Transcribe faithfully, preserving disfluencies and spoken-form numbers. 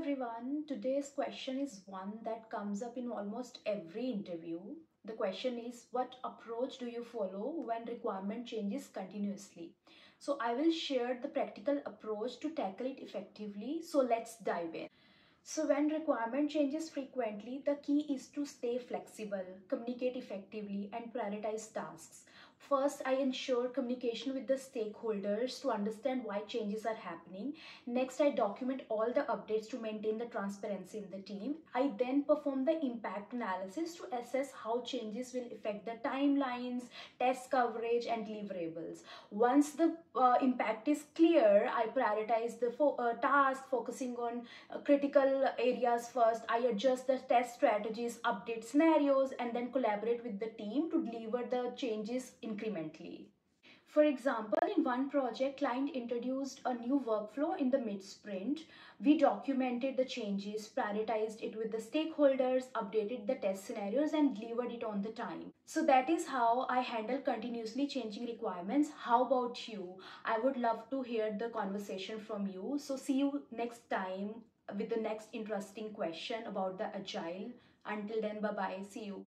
everyone, today's question is one that comes up in almost every interview. The question is, what approach do you follow when requirement changes continuously? So I will share the practical approach to tackle it effectively. So let's dive in. So when requirement changes frequently, the key is to stay flexible, communicate effectively, and prioritize tasks. First, I ensure communication with the stakeholders to understand why changes are happening. Next, I document all the updates to maintain the transparency in the team. I then perform the impact analysis to assess how changes will affect the timelines, test coverage, and deliverables. Once the uh, impact is clear, I prioritize the fo uh, task, focusing on uh, critical areas first. I adjust the test strategies, update scenarios, and then collaborate with the team to deliver the changes in incrementally. For example, in one project, client introduced a new workflow in the mid-sprint. We documented the changes, prioritized it with the stakeholders, updated the test scenarios, and delivered it on the time. So that is how I handle continuously changing requirements. How about you? I would love to hear the conversation from you. So see you next time with the next interesting question about the agile. Until then, bye-bye. See you.